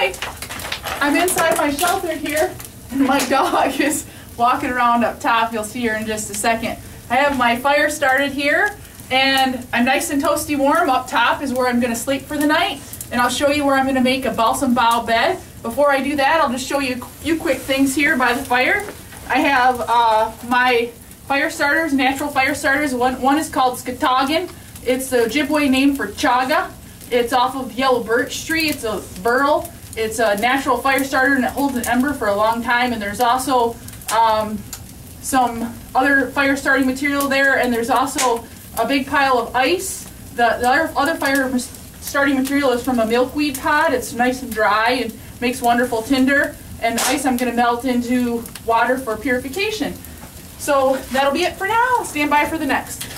hi. I'm inside my shelter here, and my dog is walking around up top. You'll see her in just a second. I have my fire started here, and I'm nice and toasty warm. Up top is where I'm going to sleep for the night, and I'll show you where I'm going to make a balsam bough bed. Before I do that, I'll just show you a few quick things here by the fire. I have my fire starters, natural fire starters. One is called Skatagan. It's the Ojibwe name for Chaga. It's off of yellow birch tree. It's a burl. It's a natural fire starter, and it holds an ember for a long time. And there's also some other fire starting material there, and there's also a big pile of ice. The other fire starting material is from a milkweed pod. It's nice and dry and makes wonderful tinder. And ice I'm going to melt into water for purification. So that'll be it for now. Stand by for the next.